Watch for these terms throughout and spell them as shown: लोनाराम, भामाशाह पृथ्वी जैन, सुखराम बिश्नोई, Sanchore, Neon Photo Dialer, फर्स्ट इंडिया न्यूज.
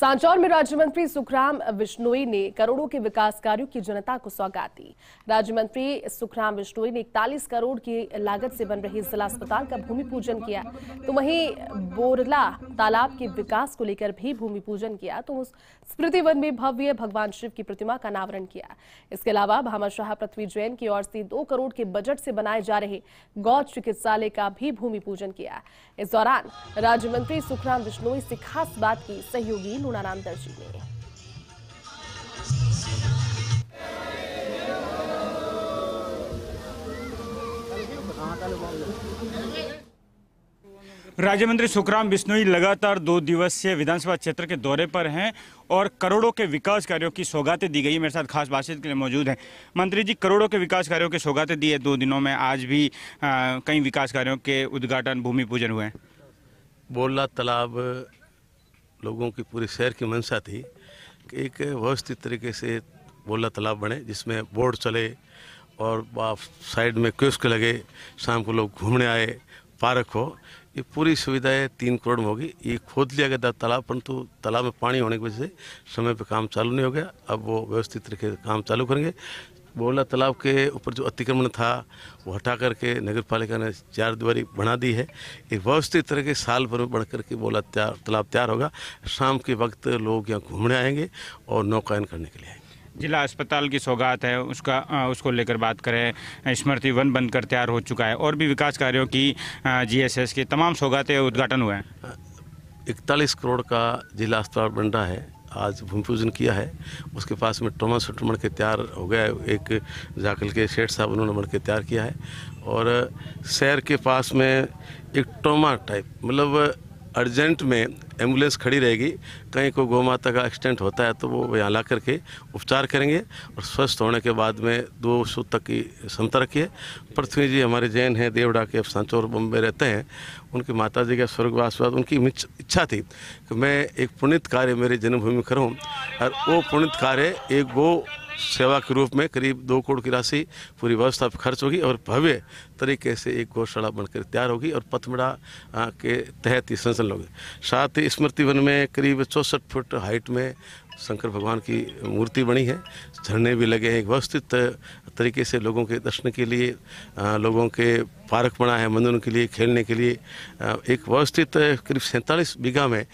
सांचौर में राज्य मंत्री सुखराम बिश्नोई ने करोड़ों के विकास कार्यों की जनता को सौगात दी। राज्य मंत्री सुखराम बिश्नोई ने 41 करोड़ की लागत से बन रहे जिला अस्पताल का भूमि पूजन किया, तो वहीं बोरला तालाब के विकास को लेकर भी भूमि पूजन किया, तो स्मृति वन में भव्य भगवान शिव की प्रतिमा का अनावरण किया। इसके अलावा भामाशाह पृथ्वी जैन की ओर से 2 करोड़ के बजट से बनाए जा रहे गौ चिकित्सालय का भी भूमि पूजन किया। इस दौरान राज्य मंत्री सुखराम बिश्नोई से खास बात की सहयोगी लोनाराम दर्शी ने। राज्य मंत्री सुखराम बिश्नोई लगातार 2 दिवसीय विधानसभा क्षेत्र के दौरे पर हैं और करोड़ों के विकास कार्यों की सौगातें दी गई। मेरे साथ खास बातचीत के लिए मौजूद हैं। मंत्री जी, करोड़ों के विकास कार्यों की सौगातें दी है 2 दिनों में, आज भी कई विकास कार्यों के उद्घाटन भूमि पूजन हुए हैं। बोरला तालाब लोगों की पूरी शहर की मंशा थी कि एक व्यवस्थित तरीके से बोरला तालाब बने, जिसमें बोर्ड चले और साइड में कियोस्क लगे, शाम को लोग घूमने आए, पार्क हो, ये पूरी सुविधाएं 3 करोड़ में होगी। ये खोद लिया गया तालाब, परंतु तालाब में पानी होने की वजह से समय पर काम चालू नहीं हो गया। अब वो व्यवस्थित तरीके से काम चालू करेंगे। बोरला तालाब के ऊपर जो अतिक्रमण था वो हटा करके नगर पालिका ने 4 दीवारी बना दी है। ये व्यवस्थित तरह के साल भर में बढ़ करके बोरला तालाब तैयार होगा। शाम के वक्त लोग यहाँ घूमने आएंगे और नौकायन करने के लिए आएंगे। जिला अस्पताल की सौगात है, उसको लेकर बात करें, स्मृति वन बनकर तैयार हो चुका है और भी विकास कार्यों की GSS के तमाम सौगातें उद्घाटन हुए हैं। 41 करोड़ का जिला अस्पताल बन रहा है, आज भूमि पूजन किया है। उसके पास में ट्रोमा सेंटर बन के तैयार हो गया है, एक जाकल के शेठ साहब उन्होंने बन के तैयार किया है। और शहर के पास में एक ट्रोमा टाइप, मतलब अर्जेंट में एम्बुलेंस खड़ी रहेगी, कहीं को गौ माता का एक्सीडेंट होता है तो वो यहाँ ला करके उपचार करेंगे और स्वस्थ होने के बाद में 200 तक की क्षमता रखी है। पृथ्वी जी हमारे जैन हैं, देवड़ा के, अब सांचौर बम्बे रहते हैं। उनकी माता जी का स्वर्गवास हुआ, उनकी इच्छा थी कि मैं एक पुण्य कार्य मेरे जन्मभूमि में करूँ, और वो पुण्य कार्य एक गो सेवा के रूप में करीब 2 करोड़ की राशि पूरी व्यवस्था पर खर्च होगी और भव्य तरीके से एक गौशाला बनकर तैयार होगी और पथमड़ा के तहत ही संचलन होगी। साथ ही स्मृति वन में करीब 64 फुट हाइट में शंकर भगवान की मूर्ति बनी है, झरने भी लगे हैं, एक व्यवस्थित तरीके से लोगों के दर्शन के लिए, लोगों के पार्क बना है मनोरंजन के लिए, खेलने के लिए। एक व्यवस्थित करीब 47 बीघा में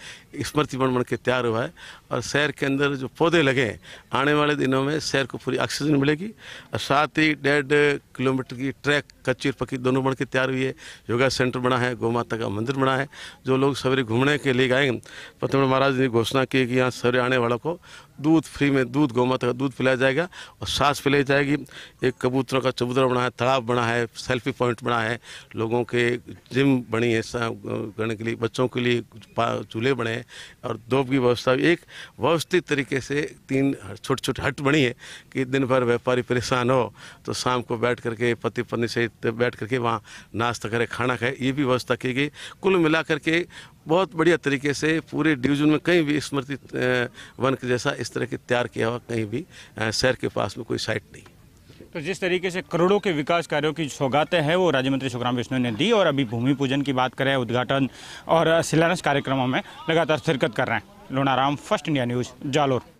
स्मृति वन बन के तैयार हुआ है और शहर के अंदर जो पौधे लगे हैं, आने वाले दिनों में शहर को पूरी ऑक्सीजन मिलेगी। और साथ ही 1.5 किलोमीटर की ट्रैक कच्ची और पक्की दोनों बन के तैयार हुई है, योगा सेंटर बना है, गौ माता का मंदिर बना है। जो लोग सवेरे घूमने के लिए आएंगे, पथमड़ा महाराज ने घोषणा की कि यहाँ सवेरे आने वालों को दूध फ्री में दूध, गौ माता का दूध पिलाया जाएगा और सांस पिलाई जाएगी। एक कबूतरों का चबूतरा बना है, तालाब बना है, सेल्फी पॉइंट बना है, लोगों के जिम बनी है करने के लिए, बच्चों के लिए झूले बने हैं और धूप की व्यवस्था। एक व्यवस्थित तरीके से 3 छोटे-छोटे हट बनी है कि दिन भर व्यापारी परेशान हो तो शाम को बैठ करके पति पत्नी सहित बैठ करके वहाँ नाश्ता करे, खाना खाए, ये भी व्यवस्था की गई। कुल मिला करके बहुत बढ़िया तरीके से पूरे डिवीजन में कहीं भी स्मृति वन के जैसा इस तरह के तैयार किया हुआ कहीं भी शहर के पास में कोई साइट नहीं। तो जिस तरीके से करोड़ों के विकास कार्यों की सौगातें हैं वो राज्य मंत्री सुखराम बिश्नोई ने दी, और अभी भूमि पूजन की बात करें, उद्घाटन और शिलान्यास कार्यक्रमों में लगातार शिरकत कर रहे हैं। लोनाराम, फर्स्ट इंडिया न्यूज, Jalore.